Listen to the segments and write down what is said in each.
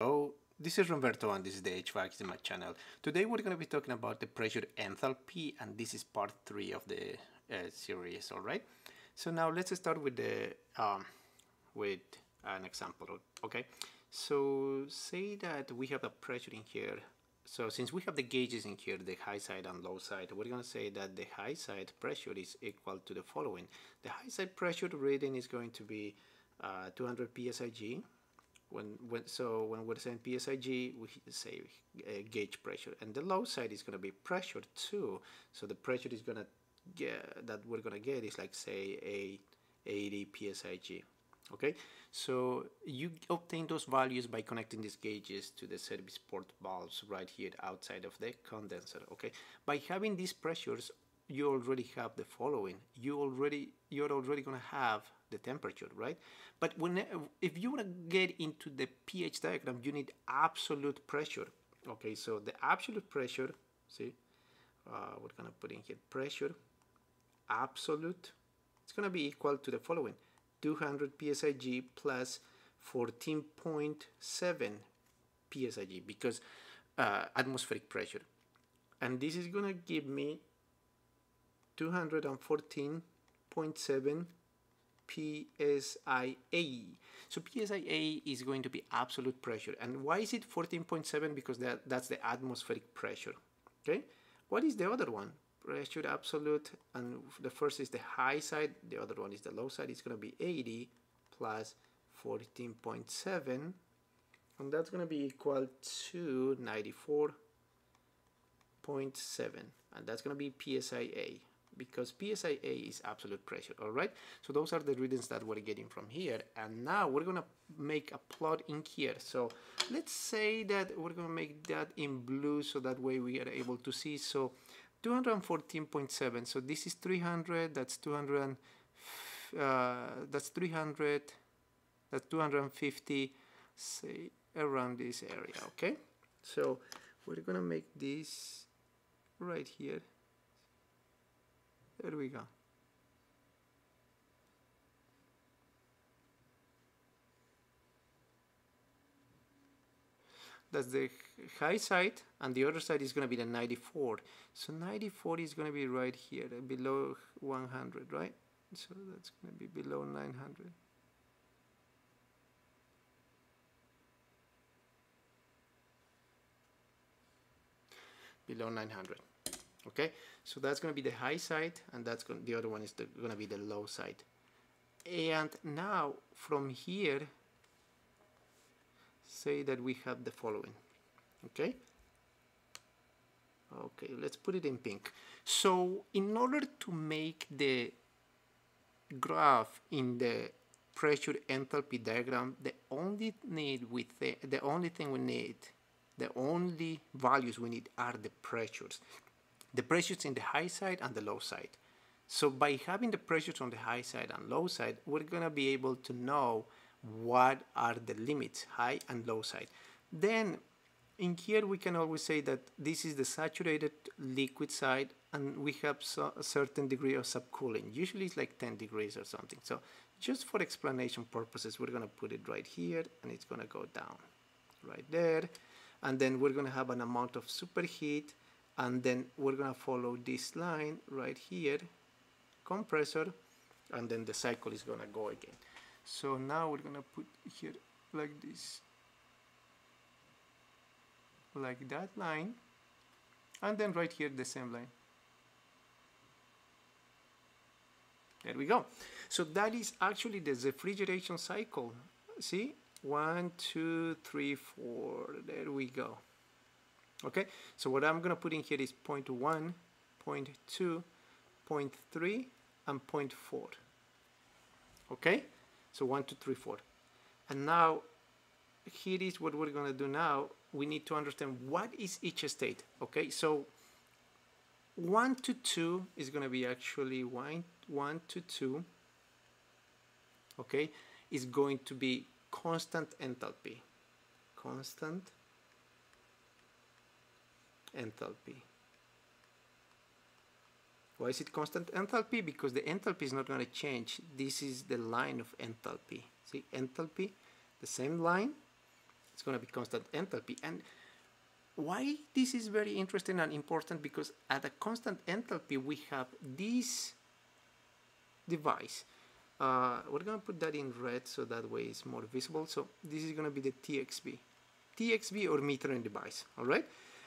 Hello, this is Roberto and this is the HVACS in my channel. Today we're going to be talking about the pressure enthalpy, and this is part 3 of the series, alright? So now let's start with the with an example, okay? So say that we have a pressure in here. So since we have the gauges in here, the high side and low side, we're going to say that the high side pressure is equal to the following. The high side pressure reading is going to be 200 PSIG. So when we're saying PSIG, we say gauge pressure, and the low side is going to be pressure too. So the pressure is going to that we're going to get is like say 80 PSIG. Okay, so you obtain those values by connecting these gauges to the service port valves right here outside of the condenser. Okay, by having these pressures, you already have the following. You're already going to have the temperature, right? But if you want to get into the pH diagram, you need absolute pressure. Okay, so the absolute pressure, see, we're going to put in here pressure absolute. It's going to be equal to the following: 200 PSIG plus 14.7 PSIG, because atmospheric pressure, and this is going to give me 214.7 PSIA. So PSIA is going to be absolute pressure. And why is it 14.7? Because that's the atmospheric pressure. Okay, what is the other one? Pressure absolute, and the first is the high side, the other one is the low side. It's going to be 80 plus 14.7, and that's going to be equal to 94.7, and that's going to be PSIA, because PSIA is absolute pressure, all right? So those are the readings that we're getting from here, and now we're gonna make a plot in here. So let's say that we're gonna make that in blue, so that way we are able to see. So 214.7, so this is 300, that's 200, that's 300, that's 250, say around this area, okay? So we're gonna make this right here. There we go. That's the high side, and the other side is going to be the 94. So 94 is going to be right here, below 100, right? So that's going to be below 900. Below 900. Okay, so that's going to be the high side, and that's going, the other one is going to be the low side. And now from here, say that we have the following. Okay, okay, let's put it in pink. So in order to make the graph in the pressure enthalpy diagram, the only values we need are the pressures. The pressures in the high side and the low side. So by having the pressures on the high side and low side, we're going to be able to know what are the limits, high and low side. Then in here we can always say that this is the saturated liquid side, and we have a certain degree of subcooling. Usually it's like 10 degrees or something. So just for explanation purposes, we're going to put it right here, and it's going to go down right there. And then we're going to have an amount of superheat. And then we're going to follow this line right here, compressor, and then the cycle is going to go again. So now we're going to put here like this, like that line, and then right here the same line. There we go. So that is actually the refrigeration cycle. See, 1, 2, 3, 4, there we go. Okay, so what I'm going to put in here is 0.1, 0.2, 0.3, and 0.4. Okay, so 1, 2, 3, 4. And now, here is what we're going to do now. We need to understand what is each state. Okay, so 1 to 2 is going to be actually 1 to 2. Okay, is going to be constant enthalpy. Constant enthalpy. Why is it constant enthalpy? Because the enthalpy is not going to change. This is the line of enthalpy. See, enthalpy, the same line, It's going to be constant enthalpy. And why this is very interesting and important, because at a constant enthalpy we have this device. We're going to put that in red so that way it's more visible. So this is going to be the TXB or metering device, all right?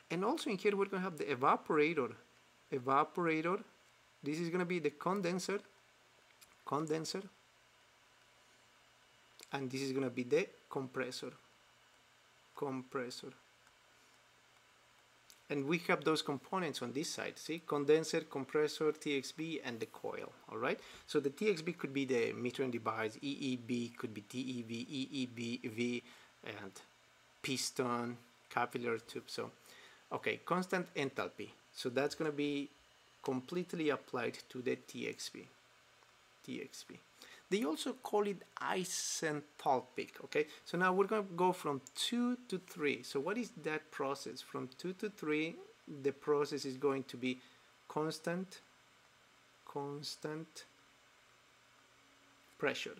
And also in here we're going to have the evaporator. This is going to be the condenser, and this is going to be the compressor. And we have those components on this side, see? Condenser, compressor, TXB, and the coil, all right? So the TXB could be the metering device, EEB could be TEV, EEBV, and piston, capillary tube. So, okay, constant enthalpy. So that's gonna be completely applied to the TXB. They also call it isenthalpic, okay? So now we're going to go from 2 to 3. So what is that process? From 2 to 3, the process is going to be constant pressure.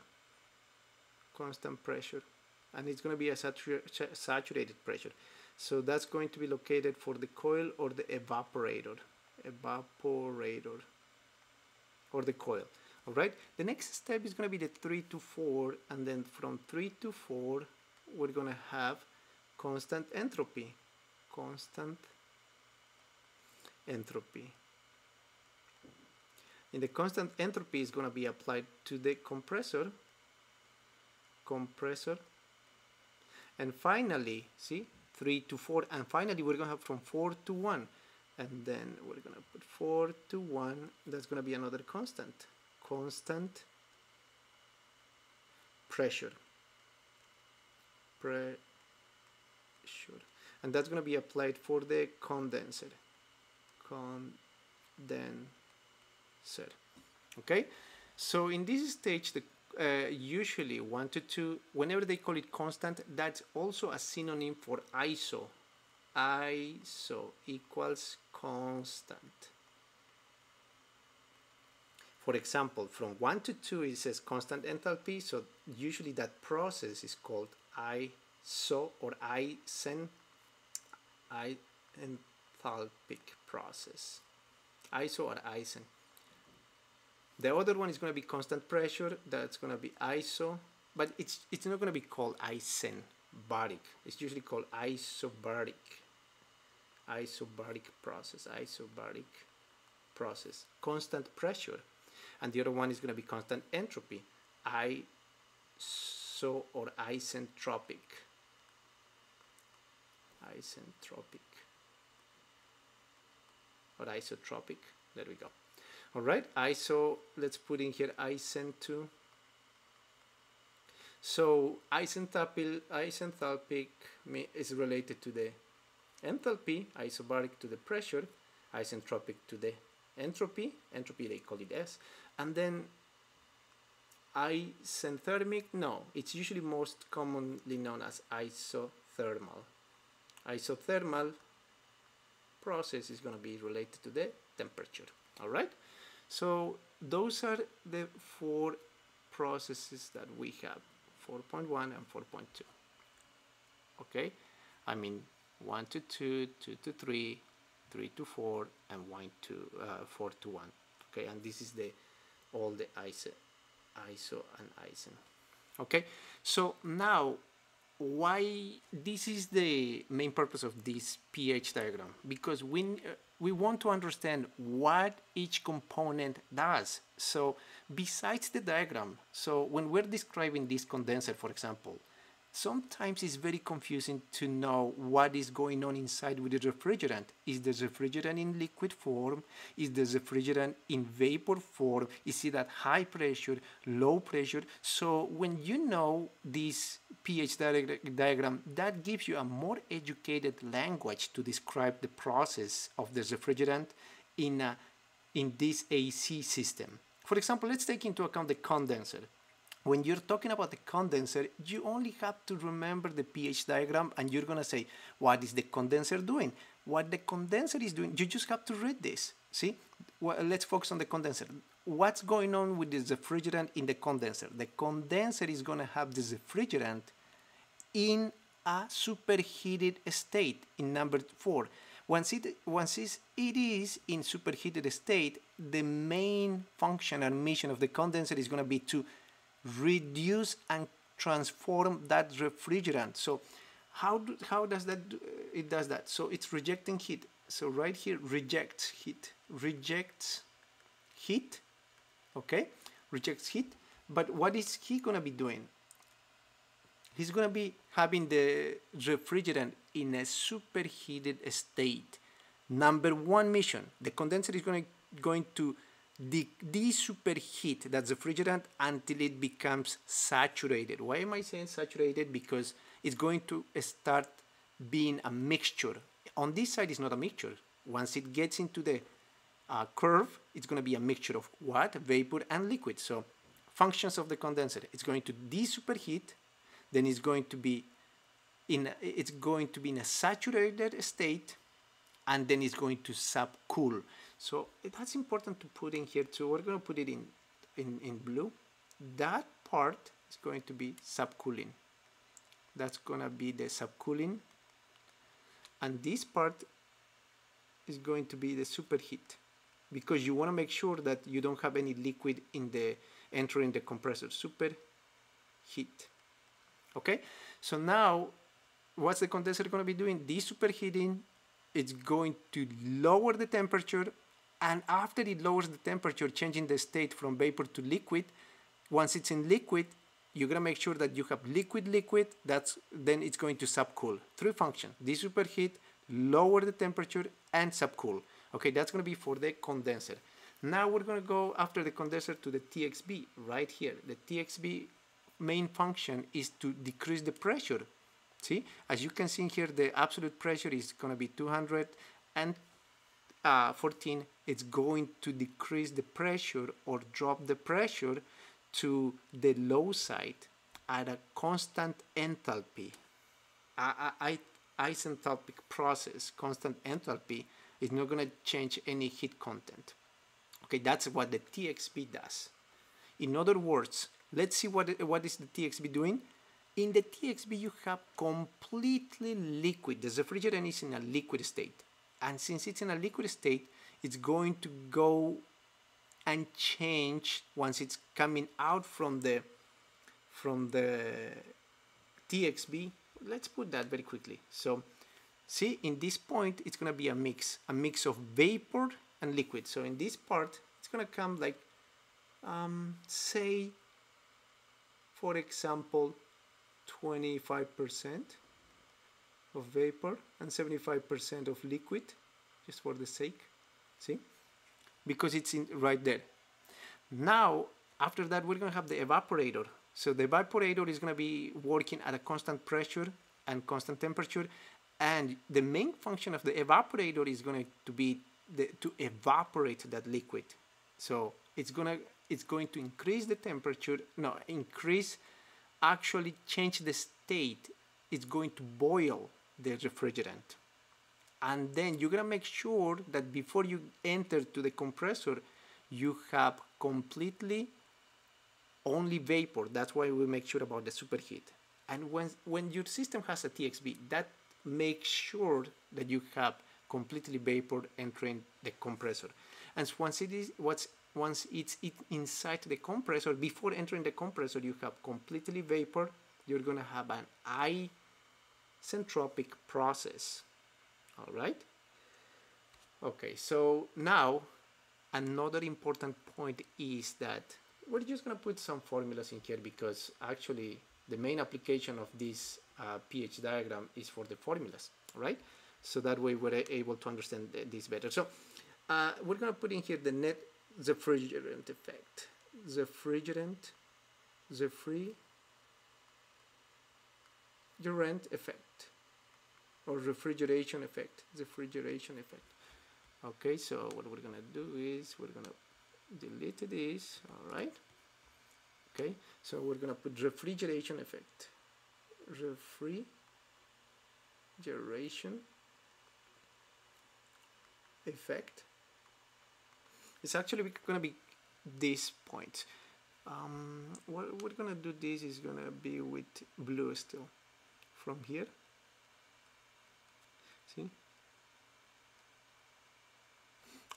And it's going to be a saturated pressure. So that's going to be located for the coil or the evaporator or the coil. All right, the next step is going to be the 3 to 4, and then from 3 to 4 we're going to have constant entropy. And the constant entropy is going to be applied to the compressor, and finally, see, 3 to 4, and finally we're going to have from 4 to 1, and then we're going to put 4 to 1. That's going to be another constant pressure, and that's going to be applied for the condenser. Okay, so in this stage, the usually 1 to 2, whenever they call it constant, that's also a synonym for ISO. ISO equals constant. For example, from 1 to 2 it says constant enthalpy, so usually that process is called ISO or isenthalpic process. ISO or isen. The other one is going to be constant pressure, that's going to be ISO, but it's not going to be called isenbaric. It's usually called isobaric process. Constant pressure. And the other one is going to be constant entropy, ISO or isentropic. There we go. All right, ISO, let's put in here ISEN2. So isenthalpic is related to the enthalpy, isobaric to the pressure, isentropic to the entropy, they call it S, and then isenthermic, no, it's usually most commonly known as isothermal. Isothermal process is going to be related to the temperature. All right, so those are the 4 processes that we have, 4.1 and 4.2. okay, I mean 1 to 2, 2 to 3, 3 to 4, and 4 to 1. Okay, and this is the all the ISO and ISEN. Okay, so now why this is the main purpose of this pH diagram, because we want to understand what each component does. So besides the diagram, so when we're describing this condenser, for example, sometimes it's very confusing to know what is going on inside with the refrigerant. Is the refrigerant in liquid form? Is the refrigerant in vapor form? Is it at high pressure, low pressure? So when you know this pH diagram, that gives you a more educated language to describe the process of the refrigerant in this AC system. For example, let's take into account the condenser. When you're talking about the condenser, you only have to remember the pH diagram, and you're going to say, what is the condenser doing? What the condenser is doing, you just have to read this. See, well, let's focus on the condenser. What's going on with the refrigerant in the condenser? The condenser is going to have the refrigerant in a superheated state in number 4. Once it is in superheated state, the main function and mission of the condenser is going to be to reduce and transform that refrigerant. So how does that do? So it's rejecting heat. So right here, rejects heat, okay, rejects heat. But what is he going to be doing? He's going to be having the refrigerant in a superheated state. Number 1 mission, the condenser is going to desuperheat that refrigerant until it becomes saturated. Why am I saying saturated? Because it's going to start being a mixture. On this side, it's not a mixture. Once it gets into the curve, it's going to be a mixture of what? Vapor and liquid. So functions of the condenser, it's going to desuperheat, then it's going to be in a saturated state, and then it's going to subcool. So that's important to put in here too. We're going to put it in blue. That part is going to be subcooling. That's going to be the subcooling. And this part is going to be the superheat, because you want to make sure that you don't have any liquid entering the compressor. Superheat. Okay, so now what's the condenser going to be doing? Desuperheating. It's going to lower the temperature, and after it lowers the temperature, changing the state from vapor to liquid. Once it's in liquid, you're going to make sure that you have liquid-liquid. Then it's going to subcool. 3 functions: desuperheat, lower the temperature, and subcool. Okay, that's going to be for the condenser. Now we're going to go after the condenser to the TXB right here. The TXB main function is to decrease the pressure. See, as you can see here, the absolute pressure is going to be 214. It's going to decrease the pressure or drop the pressure to the low side at a constant enthalpy, isenthalpic process. Constant enthalpy is not going to change any heat content. Okay, that's what the TXB does. In other words, let's see what is the TXB doing. In the TXB, you have completely liquid. The refrigerant is in a liquid state, and since it's in a liquid state, it's going to go and change once it's coming out from the TXB. Let's put that very quickly. So see, in this point, it's going to be a mix of vapor and liquid. So in this part, it's going to come like, say, for example, 25% of vapor and 75% of liquid, just for the sake, see, because it's in right there. Now after that, we're going to have the evaporator. So the evaporator is going to be working at a constant pressure and constant temperature, and the main function of the evaporator is going to be to evaporate that liquid. So it's going to increase the temperature, actually change the state. It's going to boil the refrigerant, and then you're going to make sure that before you enter to the compressor, you have completely only vapor. That's why we make sure about the superheat. And when your system has a TXB, that makes sure that you have completely vapor entering the compressor. And once it's inside the compressor, before entering the compressor, you have completely vapor. You're going to have an isentropic process. All right? Okay, so now another important point is that we're just going to put some formulas in here, because actually the main application of this pH diagram is for the formulas, right? So that way we're able to understand this better. So we're going to put in here the net refrigerant effect. Refrigerant effect, or refrigeration effect. Refrigeration effect. Okay, so what we're gonna do is we're gonna delete this. All right. Okay, so we're gonna put refrigeration effect. Refrigeration effect. It's actually going to be this point. What we're going to do this is going to be with blue still. from here. See,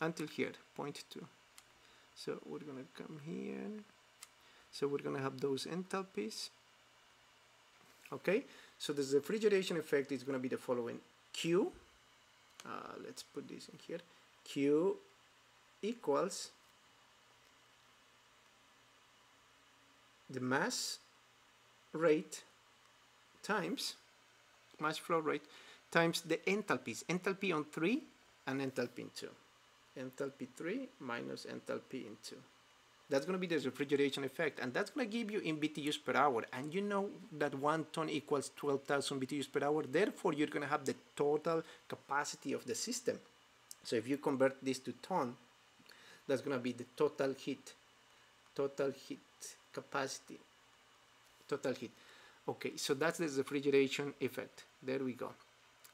until here, 0.2. So we're gonna come here. So we're gonna have those enthalpies. Okay, so this refrigeration effect is gonna be the following: Q. Let's put this in here. Q equals the mass rate times mass flow rate times the enthalpies, enthalpy on 3 and enthalpy in 2. Enthalpy 3 minus enthalpy in 2. That's going to be the refrigeration effect, and that's going to give you in BTUs per hour, and you know that 1 ton equals 12,000 BTUs per hour, therefore you're going to have the total capacity of the system. So if you convert this to ton, that's going to be the total heat capacity, total heat. Okay, so that's the refrigeration effect. There we go.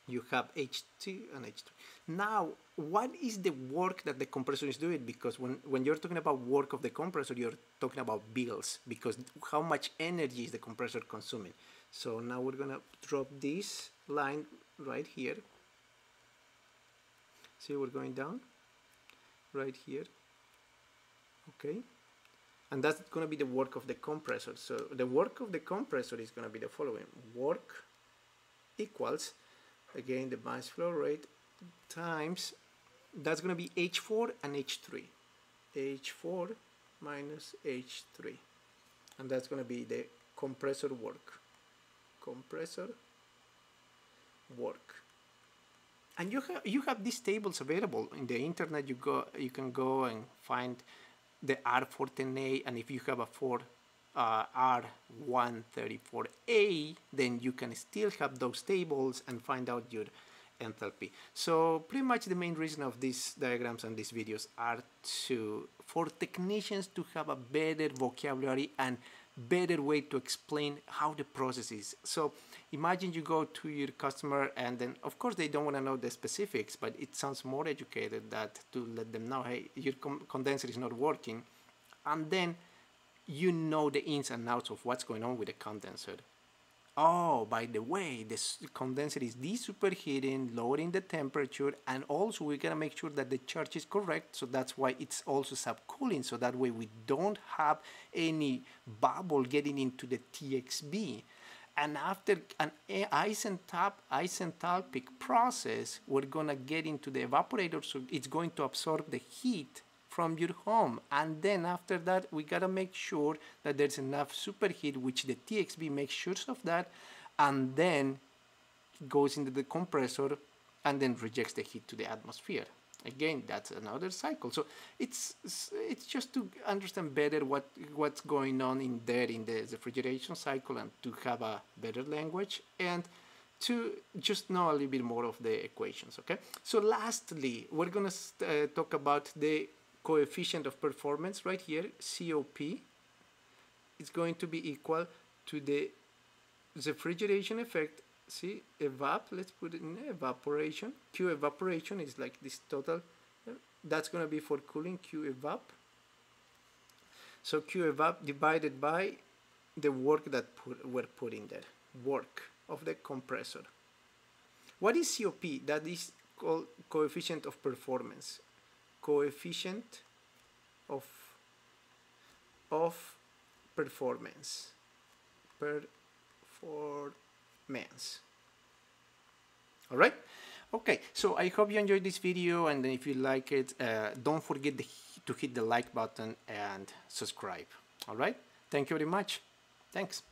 You have H2 and H3. Now, what is the work that the compressor is doing? Because when you're talking about work of the compressor, you're talking about bills, because how much energy is the compressor consuming? So now we're gonna drop this line right here. See, we're going down right here. Okay, and that's gonna be the work of the compressor. So the work of the compressor is gonna be the following: work equals, again, the mass flow rate times, that's going to be H4 and H3, H4 minus H3, and that's going to be the compressor work, compressor work. And you have these tables available in the internet. You can go and find the R410a, and if you have a R134a, then you can still have those tables and find out your enthalpy. So pretty much the main reason of these diagrams and these videos are for technicians to have a better vocabulary and better way to explain how the process is. So imagine you go to your customer, and then of course they don't want to know the specifics, but it sounds more educated that to let them know, hey, your condenser is not working, and then you know the ins and outs of what's going on with the condenser. Oh, by the way, this condenser is superheating, lowering the temperature, and also we're gonna make sure that the charge is correct, so that's why it's also subcooling, so that way we don't have any bubble getting into the TXB. And after an isenthalpic process, we're gonna get into the evaporator, so it's going to absorb the heat from your home, and then after that we gotta make sure that there's enough superheat, which the TXB makes sure of that, and then goes into the compressor and then rejects the heat to the atmosphere. Again, that's another cycle. So it's just to understand better what's going on in there in the refrigeration cycle, and to have a better language, and to just know a little bit more of the equations. Okay, so lastly we're gonna talk about the coefficient of performance right here. COP is going to be equal to the refrigeration effect. See, evap, let's put it in evaporation. Q evaporation is like this total. That's going to be for cooling, Q evap. So Q evap divided by the work that were put in there, work of the compressor. What is COP? That is called coefficient of performance. Coefficient of performance. All right. Okay, so I hope you enjoyed this video, and if you like it, don't forget to hit the like button and subscribe. All right, thank you very much. Thanks.